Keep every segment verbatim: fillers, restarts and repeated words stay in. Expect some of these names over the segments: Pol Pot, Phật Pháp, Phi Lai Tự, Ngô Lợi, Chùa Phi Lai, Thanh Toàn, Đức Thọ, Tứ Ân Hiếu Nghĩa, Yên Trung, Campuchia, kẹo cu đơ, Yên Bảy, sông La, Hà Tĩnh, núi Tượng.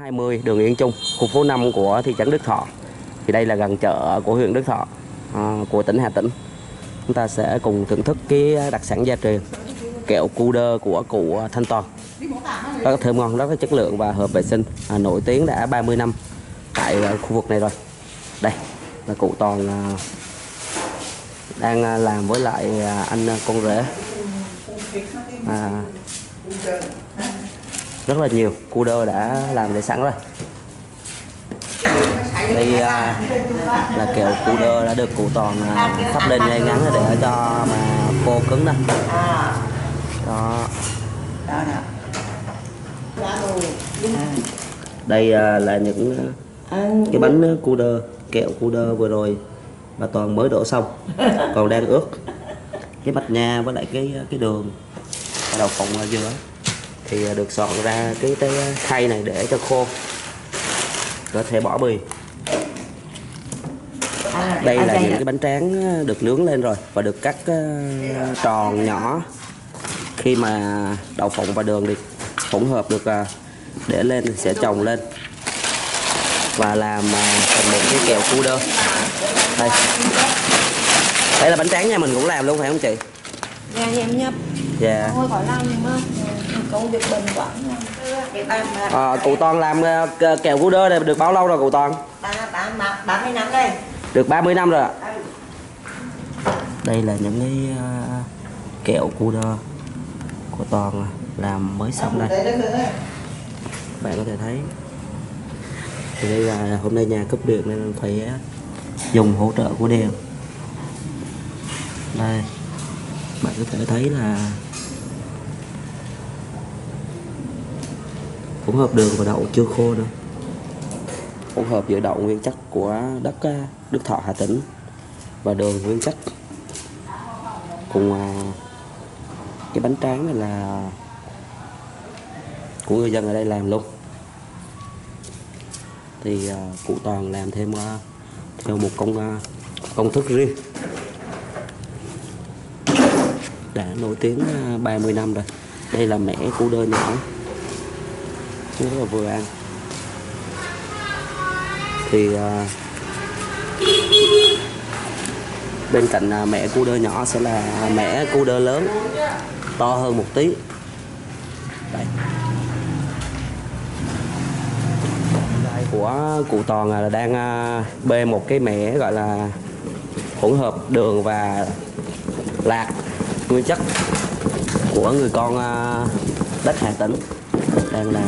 hai mươi đường Yên Trung, khu phố năm của thị trấn Đức Thọ. Thì đây là gần chợ của huyện Đức Thọ, à, của tỉnh Hà Tĩnh. Chúng ta sẽ cùng thưởng thức cái đặc sản gia truyền, kẹo cu đơ của cụ Thanh Toàn. Rất thơm ngon, rất là chất lượng và hợp vệ sinh, à, nổi tiếng đã ba mươi năm tại khu vực này rồi. Đây là cụ Toàn à, đang làm với lại anh con rể. À, rất là nhiều cu đơ đã làm để sẵn rồi. Đây à, là kẹo cu đơ đã được cụ Toàn à, sắp lên ngay ngắn để cho mà khô cứng nè. Đó. Đây à, là những cái bánh cu đơ, kẹo cu đơ vừa rồi mà Toàn mới đổ xong, còn đang ướt cái mạch nha với lại cái cái đường ở đầu phòng dừa thì được soạn ra cái cái khay này để cho khô, có thể bỏ bì. Đây là những cái bánh tráng được nướng lên rồi và được cắt tròn nhỏ, khi mà đậu phộng và đường được hỗn hợp được để lên sẽ chồng lên và làm thành một cái kẹo cu đơ. Đây, đây là bánh tráng nhà mình cũng làm luôn phải không chị? Nhà em nhập. Dạ. Thôi khỏi làm mà công việc bền quá. À, cụ Toàn làm kẹo cu đơ này được bao lâu rồi cụ Toàn? ba mươi năm đây. Được ba mươi năm rồi ạ. Đây là những cái kẹo cu đơ của Toàn làm mới xong đây. Bạn có thể thấy thì đây là hôm nay nhà cúp điện nên phải dùng hỗ trợ của đèn. Đây, bạn có thể thấy là hỗn hợp đường và đậu chưa khô nữa, hỗn hợp giữa đậu nguyên chất của đất Đức Thọ Hà Tĩnh và đường nguyên chất cùng cái bánh tráng này là của người dân ở đây làm luôn. Thì cụ Toàn làm thêm theo một công công thức riêng đã nổi tiếng ba mươi năm rồi. Đây là mẻ cu đơ nhỏ, rất là vừa ăn. Thì à, bên cạnh à, mẻ cu đơ nhỏ sẽ là mẻ cu đơ lớn, to hơn một tí. Đây, đây của cụ Toàn là đang à, bê một cái mẻ gọi là hỗn hợp đường và lạc nguyên chất của người con à, đất Hà Tĩnh, đang làm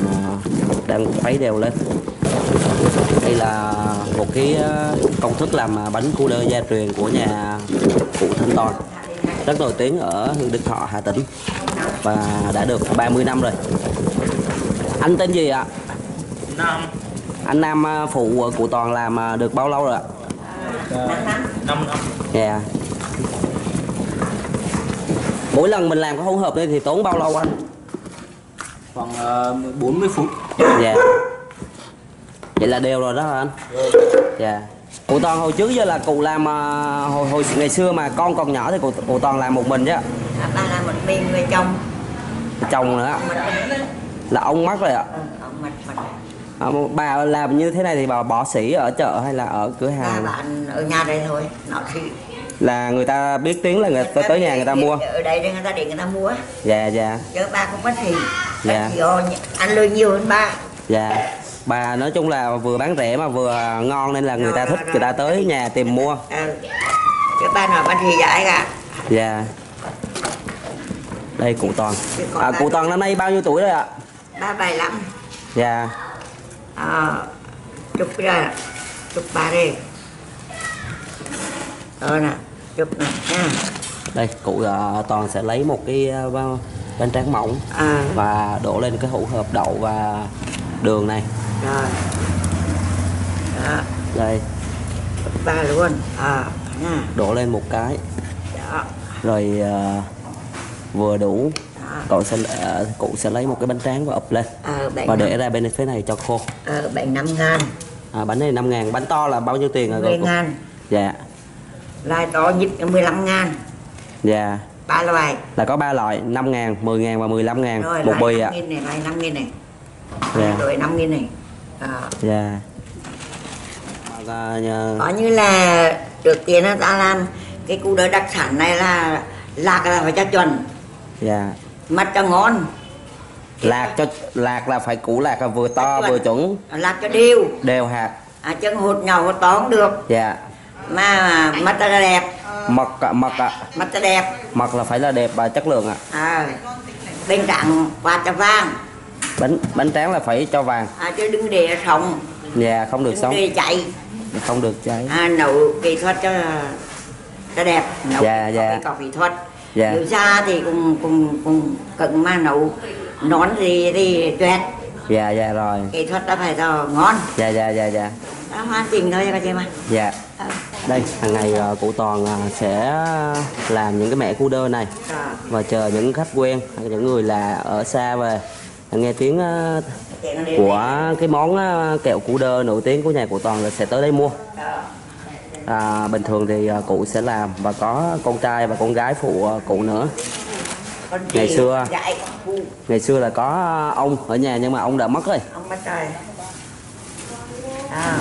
đang khuấy đều lên. Đây là một cái công thức làm bánh cu đơ gia truyền của nhà cụ Thanh Toàn, rất nổi tiếng ở huyện Đức Thọ, Hà Tĩnh và đã được ba mươi năm rồi. Anh tên gì ạ? Nam. Anh Nam, phụ cụ Toàn làm được bao lâu rồi ạ? năm năm. Dạ. Mỗi lần mình làm cái hỗn hợp đây thì tốn bao lâu anh? Khoảng uh, bốn mươi phút. Dạ. Vậy là đều rồi đó hả anh? Dạ. Cụ Toàn hồi trước giờ là cụ làm uh, hồi, hồi ngày xưa mà con còn nhỏ thì cụ, cụ Toàn làm một mình chứ? Ba làm một mình, người chồng. Chồng nữa ạ? Là ông mất rồi ạ? Ừ, ông mất rồi. À, bà làm như thế này thì bà bỏ sỉ ở chợ hay là ở cửa hàng? Bà ở nhà đây thôi, nọ sỉ. Là người ta biết tiếng là người ta tới nhà người ta mua? Ở đây người ta để người ta mua. Dạ dạ. Chứ ba cũng có sỉ. Dạ. Ăn lương nhiều hơn ba. Dạ. Bà nói chung là vừa bán rẻ mà vừa ngon nên là người ta thích, người ta tới nhà tìm mua. Chứ ba nào bán thì giải cả. Dạ. Đây cụ Toàn. À, cụ Toàn năm nay bao nhiêu tuổi rồi ạ? ba mươi lăm. Dạ. Chụp rồi, chụp ba đi. Rồi nè, chụp nè. Đây cụ Toàn sẽ lấy một cái bánh tráng mỏng à, và đổ lên cái hỗn hợp đậu và đường này. Rồi. Đó. Đây. Ba luôn. À, nha. Đổ lên một cái. Đó. Rồi uh, vừa đủ. Cậu sẽ uh, cụ sẽ lấy một cái bánh tráng và ập lên à, và để ra bên phía này cho khô. À, bánh năm ngàn. À, bánh này năm ngàn, bánh to là bao nhiêu tiền rồi? mười ngàn. Dạ. Lại to nhất mười lăm ngàn. Dạ. Ba loại. Là có ba loại, năm ngàn, mười ngàn và mười lăm ngàn một bì ạ. Rồi, năm nghìn này, năm nghìn này. Dạ. Rồi năm nghìn này. Dạ. Có như là trước tiên là ta làm cái củ đậu đặc sản này là lạc là phải cho chuẩn. Dạ. Mặt cho ngon. Lạc cho lạc là phải củ lạc là vừa to vừa chuẩn. Lạc cho đều. Đều hạt. À, chân hột nhỏ hột to cũng được. Dạ. Mà mặt ta là đẹp. Mật ạ, mật ạ. Mặt ta đẹp. Mật là phải là đẹp và chất lượng ạ. À. Bánh tráng quạt cho vàng. Bánh bánh tráng là phải cho vàng. À, chứ đừng để sống. Dạ, không được sống. Đừng để cháy. Không được cháy. À, nấu kỹ thuật cho cho đẹp. Nấu dạ, dạ. Có kỹ thuật. Dạ. Nếu ra thì cũng cũng cũng cần mà nấu nón gì thì tuyệt. Dạ, dạ rồi. Kỹ thuật đã phải cho ngon. Dạ, dạ, dạ, dạ. Đã hoàn chỉnh thôi các chị mà. Dạ. À. Đây, hàng ngày cụ Toàn sẽ làm những cái mẻ cu đơ này à. Và chờ những khách quen, những người là ở xa về nghe tiếng của cái món kẹo cu đơ nổi tiếng của nhà cụ Toàn là sẽ tới đây mua. À, bình thường thì cụ sẽ làm và có con trai và con gái phụ cụ nữa. Ngày xưa ngày xưa là có ông ở nhà nhưng mà ông đã mất rồi. Ông mất rồi. À.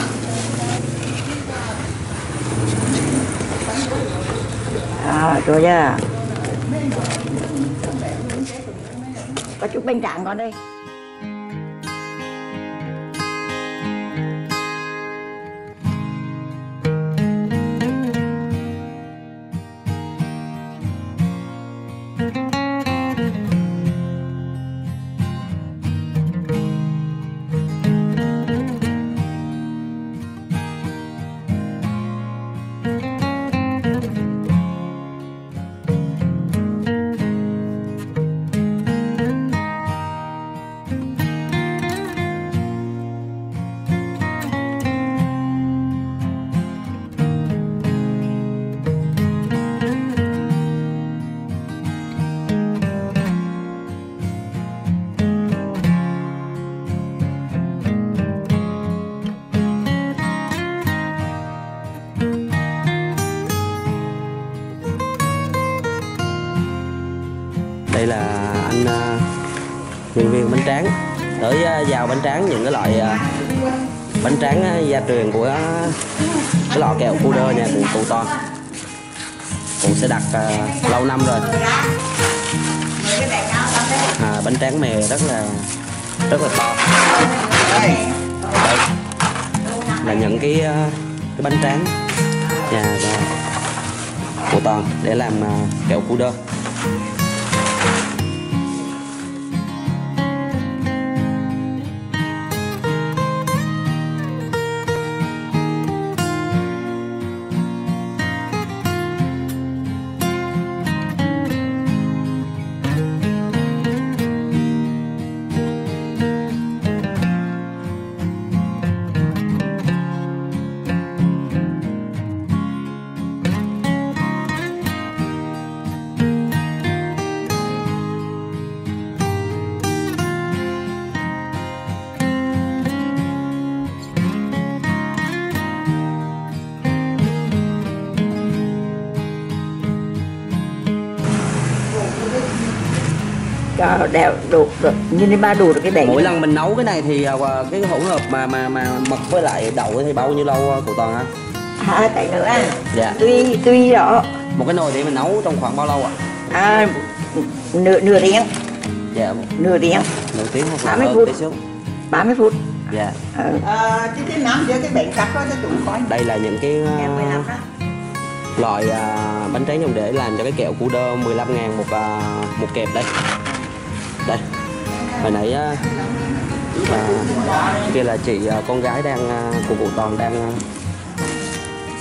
À, rồi nha. Có chút bánh tráng còn đây. Đây là anh uh, nhân viên bánh tráng tới uh, vào bánh tráng những cái loại uh, bánh tráng uh, gia truyền của uh, cái lọ kẹo cu đơ nha, cụ Toàn cũng sẽ đặt uh, lâu năm rồi. À, bánh tráng mè rất là rất là to. Đây là những cái uh, cái bánh tráng nhà cụ Toàn để làm uh, kẹo cu đơ. Đều đủ được như thế ba đủ được cái đèn. Mỗi lần mình nấu cái này thì cái hỗn hợp mà mà mà mật với lại đậu thì bao nhiêu lâu cụ Toàn hả? À, tại nữa. Dạ. Tuy tuy đó. Một cái nồi để mình nấu trong khoảng bao lâu ạ? À? À, nửa nửa tiếng. Dạ. Nửa tiếng. Nửa tiếng hoặc là hơn tí xíu. ba mươi phút. Dạ. Ờ chứ cái nắm giữa cái bánh cắt đó cho chúng coi. Đây là những cái loại uh, bánh tráng dùng để làm cho cái kẹo cu đơ mười lăm ngàn một uh, một kẹp đây. Đây, hồi nãy à, kia là chị con gái đang của cụ Toàn đang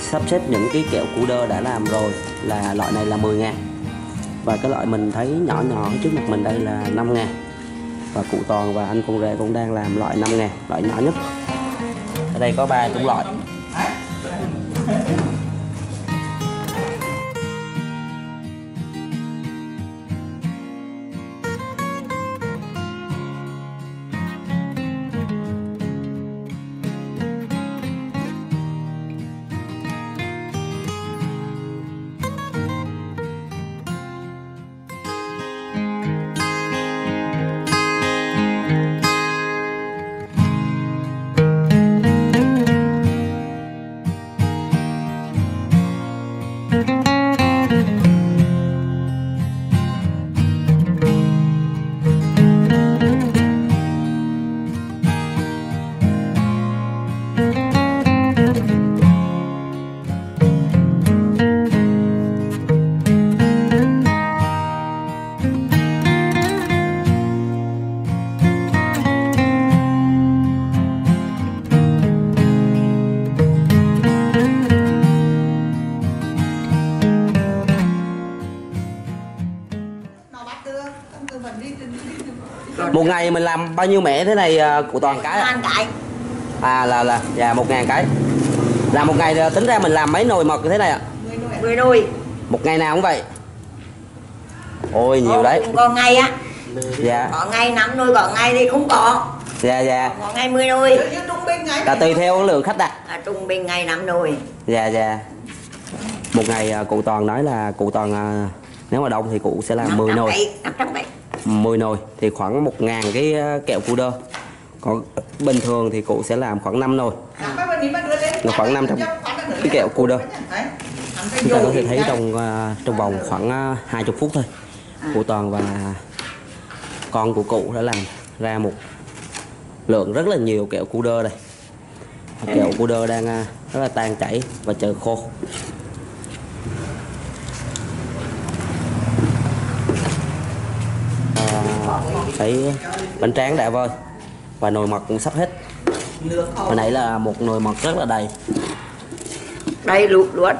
sắp xếp những cái kẹo cu đơ đã làm rồi, là loại này là mười ngàn. Và cái loại mình thấy nhỏ nhỏ trước mặt mình đây là năm ngàn. Và cụ Toàn và anh con rể cũng đang làm loại năm ngàn, loại nhỏ nhất. Ở đây có ba chủng loại. Thank you. Một ngày mình làm bao nhiêu mẻ thế này của Toàn cái à? Cái à là là dạ một ngàn cái. Là một ngày tính ra mình làm mấy nồi mật như thế này ạ? À? mười nồi. Một ngày nào cũng vậy? Ôi nhiều. Ô, đấy. Còn ngày á. Dạ. Còn ngày năm nồi, còn ngày thì không có. Dạ dạ. Còn ngày mười nồi. Là tùy theo lượng khách đặt. À, trung bình ngày năm nồi. Dạ dạ. Một ngày cụ Toàn nói là cụ Toàn nếu mà đông thì cụ sẽ làm mười nồi. mười nồi thì khoảng một ngàn cái kẹo cu đơ. Còn bình thường thì cụ sẽ làm khoảng năm nồi. Nó khoảng năm trăm cái kẹo cu đơ. Chúng ta có thể thấy trong trong vòng khoảng hai mươi phút thôi. Cụ Toàn và con của cụ đã làm ra một lượng rất là nhiều kẹo cu đơ đây. Kẹo cu đơ đang rất là tan chảy và chờ khô. Thấy bánh tráng đã vơi và nồi mật cũng sắp hết. Hồi nãy là một nồi mật rất là đầy. Đầy luôn luôn.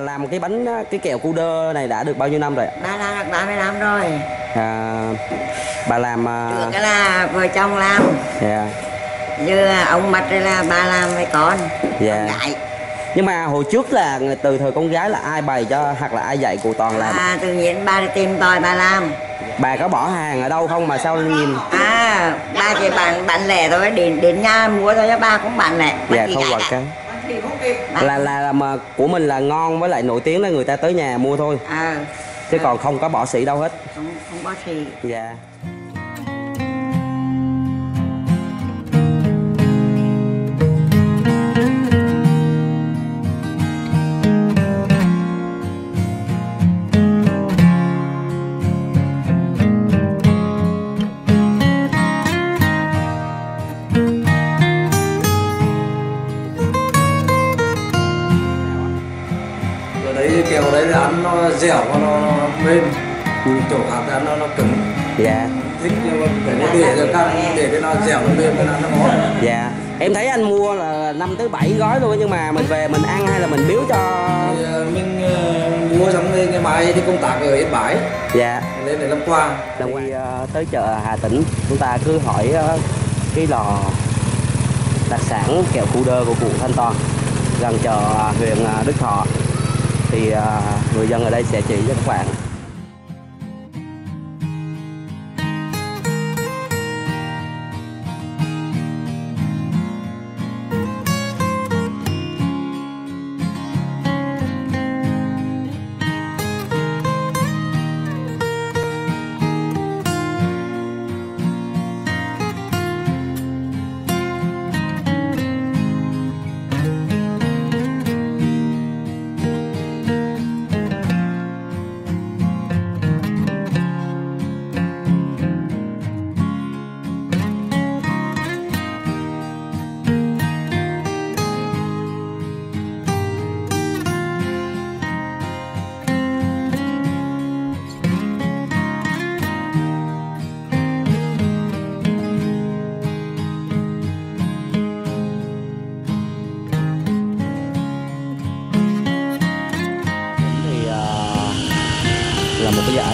Làm cái bánh cái kẹo cu đơ này đã được bao nhiêu năm rồi ạ? Bà làm được ba mươi năm rồi. À, bà làm uh... trước là vợ chồng làm. Dạ. Yeah. Như ông Mạch là bà làm với con. Dạ. Yeah. Con dạy. Nhưng mà hồi trước là từ thời con gái là ai bày cho hoặc là ai dạy cụ Toàn làm? À, tự nhiên bà đi tìm tòi bà làm. Bà có bỏ hàng ở đâu không mà sao nhìn? À, ba chỉ bán bán lẻ thôi, đến đến nhà mua thôi, ba cũng bán lẻ. Dạ, không quạt cái. Là, là là mà của mình là ngon với lại nổi tiếng là người ta tới nhà mua thôi. À, chứ à. Còn không có bỏ xỉ đâu hết. Không, không bỏ xỉ. Dạ. đây ăn nó dẻo và nó mềm, chỗ khác ăn nó nó cứng. Dạ. Thích nhưng mà cái này để cho các để cho nó dẻo nó mềm cho nó ngon. Dạ. Em thấy anh mua là năm tới bảy gói luôn, nhưng mà mình về mình ăn hay là mình biếu cho? Thì mình uh, mua xong thì ngày mai đi công tác ở Yên Bảy. Dạ. Lên để làm quà. Thì uh, tới chợ Hà Tĩnh chúng ta cứ hỏi uh, cái lò đặc sản kẹo cu đơ của cụ Thanh Toàn gần chợ uh, huyện uh, Đức Thọ, thì uh, người dân ở đây sẽ chỉ cho các bạn.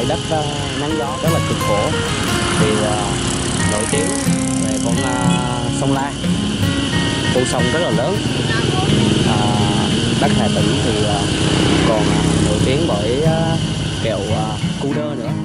Đất uh, nắng gió rất là cực khổ, thì uh, nổi tiếng về con uh, sông La, con sông rất là lớn. Uh, đất Hà Tĩnh thì uh, còn uh, nổi tiếng bởi uh, kẹo uh, cu đơ nữa.